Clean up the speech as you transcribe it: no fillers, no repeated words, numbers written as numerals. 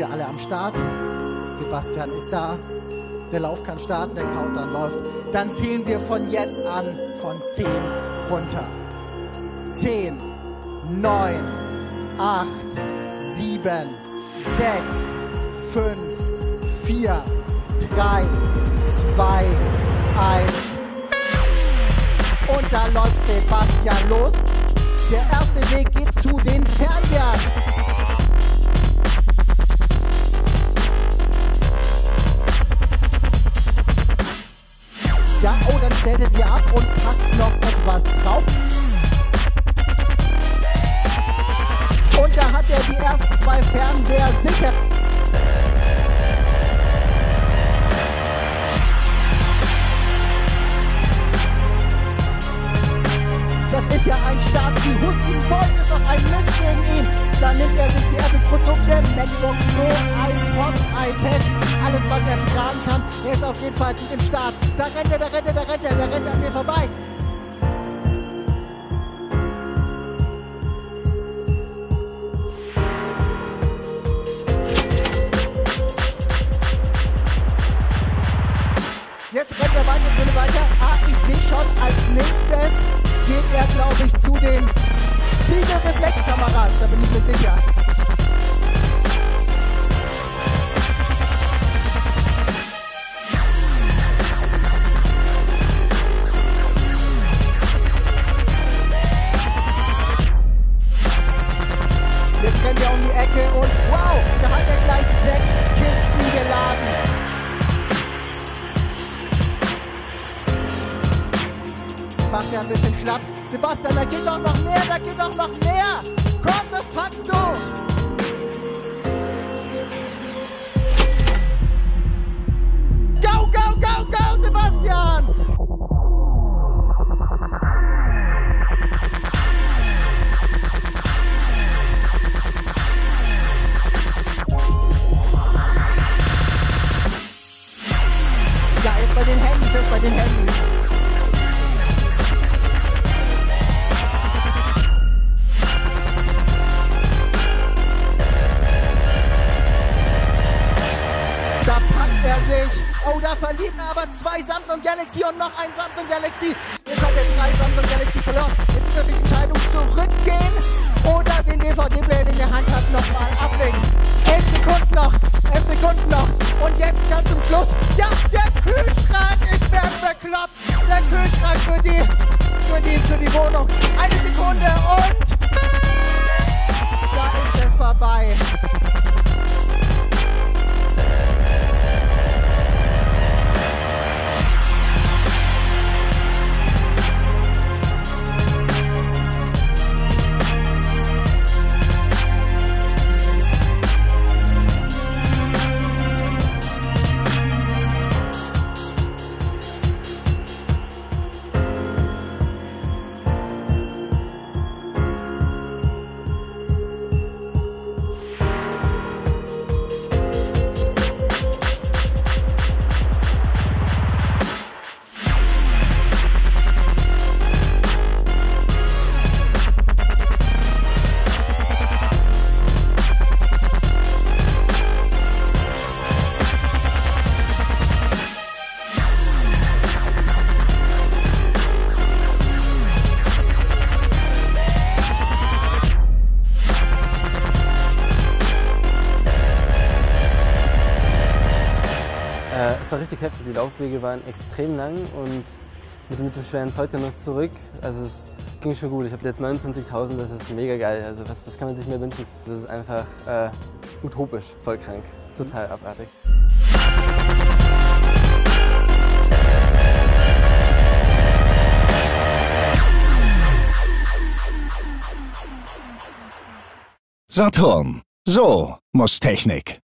wir alle am Start. Sebastian ist da. Der Lauf kann starten, der Countdown läuft. Dann zählen wir von jetzt an von 10 runter. 10, 9, 8, 7, 6, 5, 4, 3, 2, 1. Und da läuft Sebastian los. Der erste Weg geht zu den Fernsehern. Ja, oh, dann stellt er sie ab und packt noch etwas drauf. Und da hat er die ersten zwei Fernseher sicher. Das ist ja ein Start, die Hut ihm folgt, ist doch ein Mist gegen ihn. Dann nimmt er sich die Apple-Produkte, MacBook, iPod, iPad, alles was er tragen kann. Er ist auf jeden Fall nicht im Start. Da rennt er an mir vorbei. Jetzt rennt er weiter, AIC-Shot als nächstes. Geht er, glaube ich, zu den Spiegelreflexkameras, da bin ich mir sicher. Jetzt rennt er um die Ecke und wow, da hat er gleich 6 Kisten geladen. Macht ja ein bisschen schlapp. Sebastian, da geht doch noch mehr, da geht doch noch mehr. Komm, das packst du. Go, go, go, go, Sebastian. Ja, jetzt bei den Handys, jetzt bei den Handys. Da verlieren aber 2 Samsung Galaxy und noch ein Samsung Galaxy. Jetzt hat er 3 Samsung Galaxy verloren. Jetzt ist natürlich die Entscheidung zurückgehen oder den DVD-Player, den der Hand hat, nochmal abwägen. 11 Sekunden noch. Und jetzt ganz zum Schluss. Ja, der Kühlschrank, ich werde bekloppt. Der Kühlschrank für die Wohnung. 1 Sekunde und da ist es vorbei. Es war richtig heftig, die Laufwege waren extrem lang und mit dem Beschweren ist heute noch zurück. Also es ging schon gut. Ich habe jetzt 29.000, das ist mega geil. Also was kann man sich mehr wünschen? Das ist einfach utopisch, voll krank, total abartig. Saturn. So muss Technik.